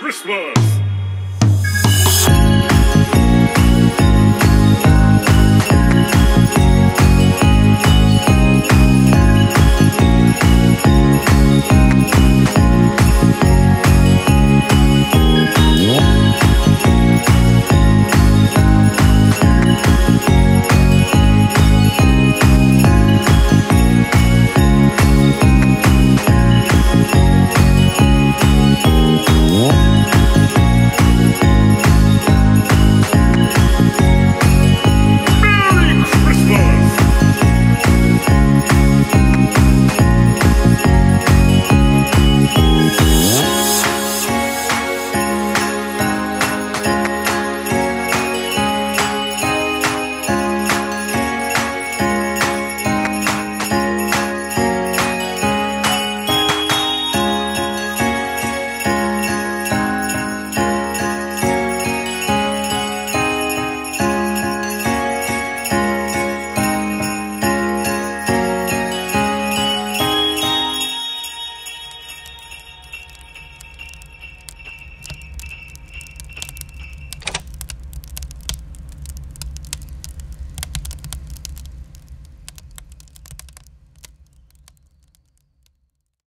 Christmas!